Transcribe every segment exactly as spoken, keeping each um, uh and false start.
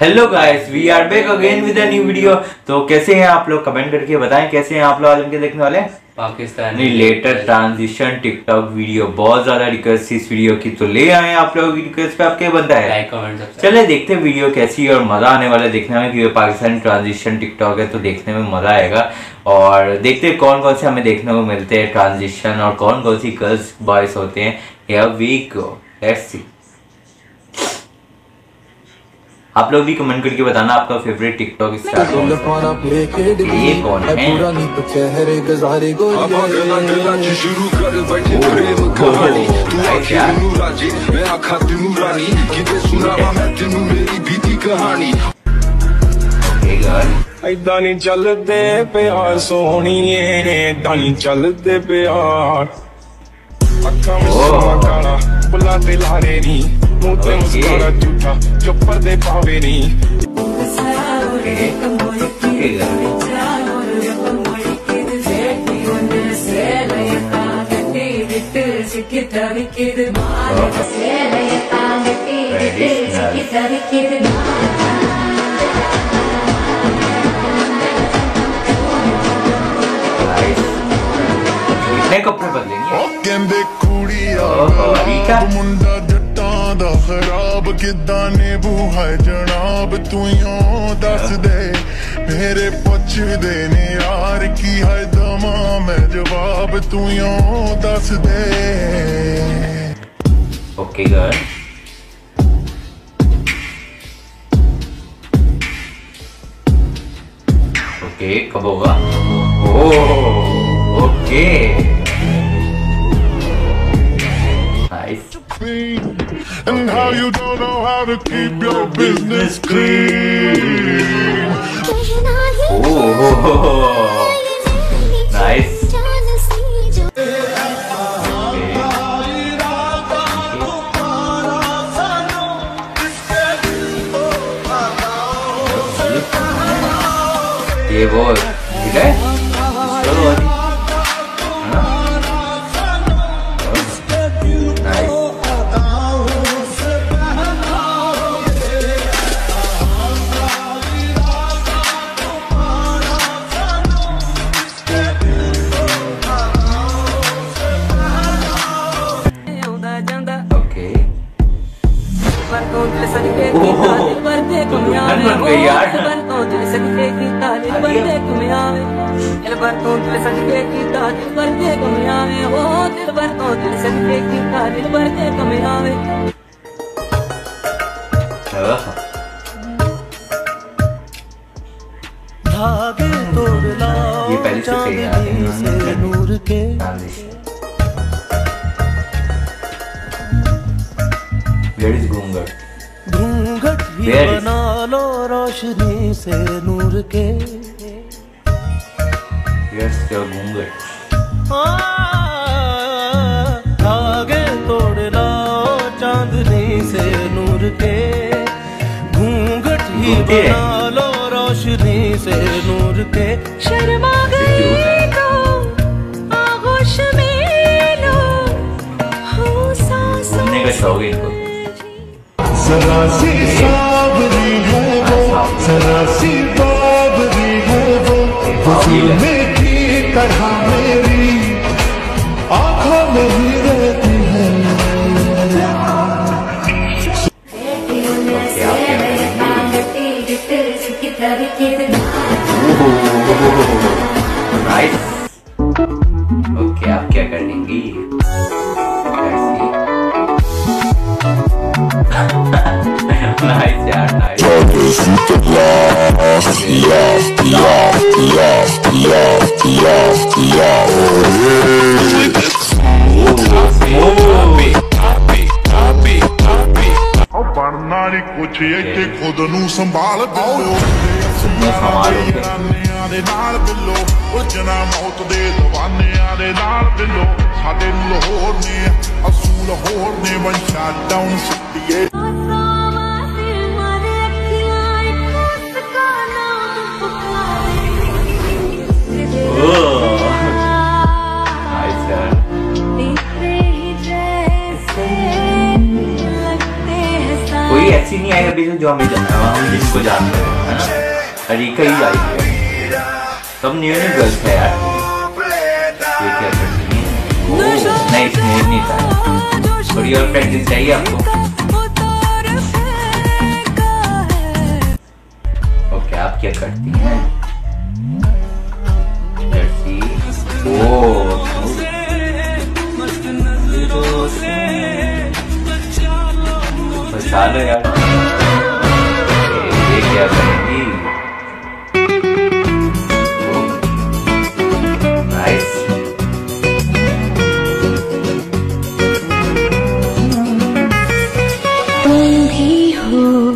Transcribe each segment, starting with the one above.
Hello guys, we are back again with a new video. तो कैसे हैं आप लोग, कमेंट करके बताएं कैसे हैं आप लोग। आज उनके देखने वाले Pakistani latest transition TikTok video. बहुत ज्यादा रिक्वेस्ट इस वीडियो की, तो ले आए आप लोगों की रिक्वेस्ट पे आपके बनता है लाइक कमेंट। चले देखते हैं वीडियो कैसी है और मजा आने वाला है देखने में, क्योंकि पाकिस्तानी ट्रांजिशन टिकटॉक है तो देखने में मजा आएगा। और देखते हैं कौन कौन से हमें देखने को मिलते हैं ट्रांजिशन और कौन कौन सी गर्ल्स बॉयज होते हैं। Here we go, let's see. आप लोग भी कमेंट करके बताना आपका फेवरेट टिकटॉक स्टार कौन है। ये कौन है? ऐदा नहीं चलते प्यार सोहणिए, ऐदा नहीं चलते प्यार। कितने कपड़े बदलेंगे? खराब किदा नेबू है जनाब, तू यूं दस दे मेरे पुछ देने यार की है दमा मैं जवाब, तू यूं दस दे। ओके गाइस, ओके कब होगा? Oh okay nice. And how you don't know how to keep your business clean. Oh, nice. Okay. ये वो ठीक है। चलो नूर के घूंघट घूंघट भी बना लो रोशनी से नूर के। धागे तोड़ लाओ चांदनी से नूर के, घूंघट ही बना लो रोशनी से नूर के। शर्मा गई तो आगोश में लो हो सांसों से, जरा सी सावरी है वो, जरा सी बावरी है वो, उसमें तरह मेरी आँखों में ही रहती है। नाइस। ओके, आप क्या कर लेंगी? नाइस यार, नाइस। कुछ इतने खुद नू संभाल दो, उलझना मौत दे दवाने आले नाल दिलो। साडे लाहौर ने असूल होर ने वंशा डाउन सुत्तीए। में जो हमें हम जिसको जानते हैं है ना, तरीका ही आई है। सब न्यू न्यू गर्ल्स है यार, ये क्या करती है। नाइस मूड नहीं था, थोड़ी और प्रैक्टिस चाहिए आपको। ओके, आप क्या करती हैं? साले यार ये क्या करेगी। नाइस, तुम भी हो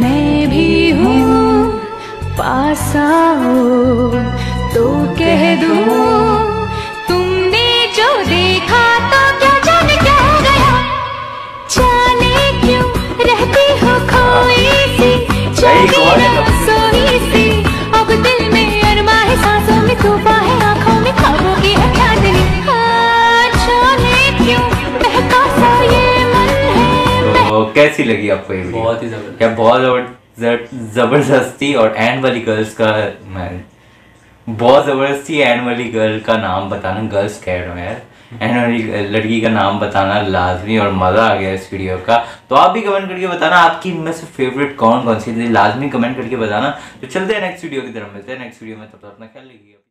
मैं भी हूँ, पास आओ तो कह दूँ तुमने जो देखा तो क्या जाने क्या हो गया। जाने क्यों रहती हो खोई सी, सोई सी, अब दिल में अरमा है, सांसों में तूफान है, आँखों में ख्वाबों की है चांदनी। जाने क्यों महका सा ये मन है। तो कैसी लगी आपको ये वीडियो? बहुत ही जबरदस्त क्या, बहुत जबरदस्ती। और एंड वाली गर्ल्स का मैं बहुत जबरदस्ती एंड वाली गर्ल का नाम बताना, गर्ल्स कह रहा हूँ यार, एंड लड़की का नाम बताना लाजमी। और मज़ा आ गया इस वीडियो का। तो आप भी कमेंट करके बताना आपकी इनमें से फेवरेट कौन कौन सी थी, लाजमी कमेंट करके बताना। तो चलते हैं नेक्स्ट वीडियो की तरफ, मिलते हैं नेक्स्ट वीडियो में, तब तक अपना ख्याल रखिए।